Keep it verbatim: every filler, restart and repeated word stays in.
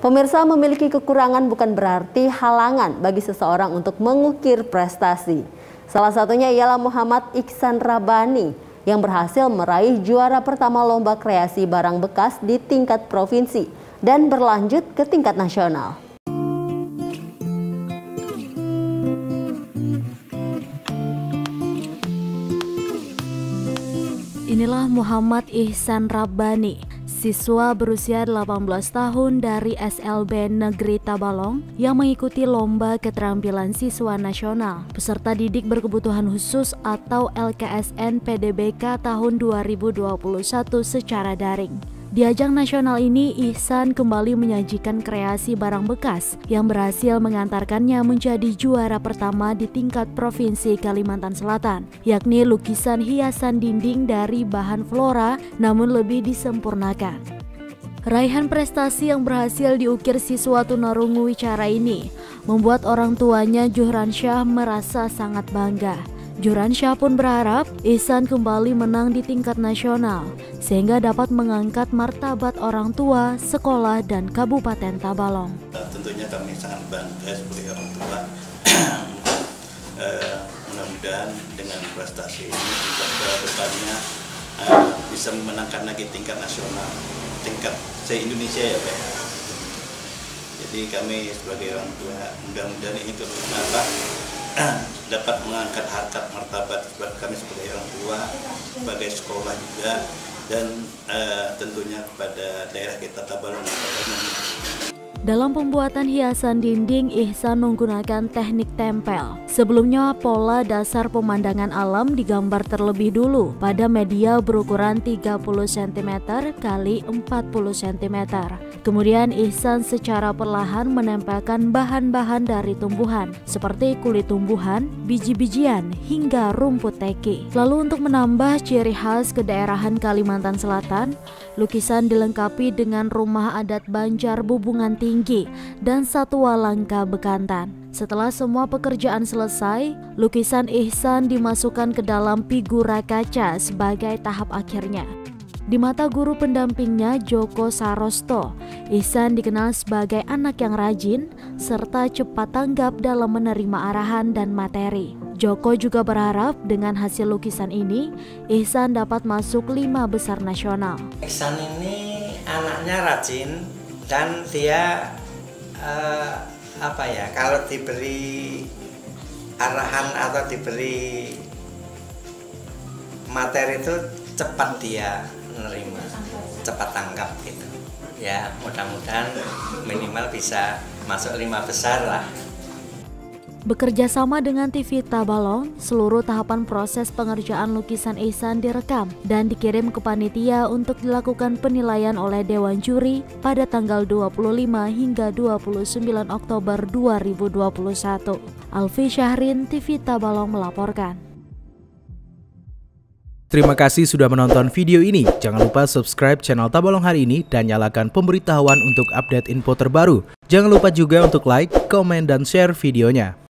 Pemirsa, memiliki kekurangan bukan berarti halangan bagi seseorang untuk mengukir prestasi. Salah satunya ialah Muhammad Ihsan Rabani yang berhasil meraih juara pertama lomba kreasi barang bekas di tingkat provinsi dan berlanjut ke tingkat nasional. Inilah Muhammad Ihsan Rabani, siswa berusia delapan belas tahun dari S L B Negeri Tabalong yang mengikuti Lomba Keterampilan Siswa Nasional Peserta Didik Berkebutuhan Khusus atau L K S N P D B K tahun dua ribu dua puluh satu secara daring. Di ajang nasional ini, Ihsan kembali menyajikan kreasi barang bekas yang berhasil mengantarkannya menjadi juara pertama di tingkat Provinsi Kalimantan Selatan, yakni lukisan hiasan dinding dari bahan flora namun lebih disempurnakan. Raihan prestasi yang berhasil diukir siswa tunarungu wicara ini membuat orang tuanya, Juhransyah, merasa sangat bangga. Juhransyah pun berharap Ihsan kembali menang di tingkat nasional sehingga dapat mengangkat martabat orang tua, sekolah, dan Kabupaten Tabalong. Tentunya kami sangat bangga sebagai orang tua. uh, Mudah-mudahan dengan prestasi ini kita kedepannya uh, bisa memenangkan lagi tingkat nasional, tingkat se-Indonesia ya Pak. Jadi kami sebagai orang tua mudah-mudahan ini terus menambah dapat mengangkat harkat martabat kami sebagai orang tua, sebagai sekolah juga, dan uh, tentunya kepada daerah kita Tabalong. Dalam pembuatan hiasan dinding, Ihsan menggunakan teknik tempel. Sebelumnya, pola dasar pemandangan alam digambar terlebih dulu pada media berukuran tiga puluh sentimeter kali empat puluh sentimeter. Kemudian Ihsan secara perlahan menempelkan bahan-bahan dari tumbuhan seperti kulit tumbuhan, biji-bijian, hingga rumput teki. Lalu untuk menambah ciri khas kedaerahan Kalimantan Selatan, lukisan dilengkapi dengan rumah adat Banjar bubungan tinggi Tinggi dan satwa langka bekantan. Setelah semua pekerjaan selesai, lukisan Ihsan dimasukkan ke dalam figura kaca sebagai tahap akhirnya. Di mata guru pendampingnya, Joko Sarosto, Ihsan dikenal sebagai anak yang rajin serta cepat tanggap dalam menerima arahan dan materi. Joko juga berharap dengan hasil lukisan ini, Ihsan dapat masuk lima besar nasional. Ihsan ini anaknya rajin, dan dia eh, apa ya, kalau diberi arahan atau diberi materi itu cepat dia menerima, cepat tanggap gitu. Ya mudah-mudahan minimal bisa masuk lima besar lah. Bekerja sama dengan T V Tabalong, seluruh tahapan proses pengerjaan lukisan Ihsan direkam dan dikirim ke panitia untuk dilakukan penilaian oleh Dewan Juri pada tanggal dua puluh lima hingga dua puluh sembilan Oktober dua ribu dua puluh satu. Alfi Syahrin, T V Tabalong melaporkan. Terima kasih sudah menonton video ini. Jangan lupa subscribe channel Tabalong Hari Ini dan nyalakan pemberitahuan untuk update info terbaru. Jangan lupa juga untuk like, komen, dan share videonya.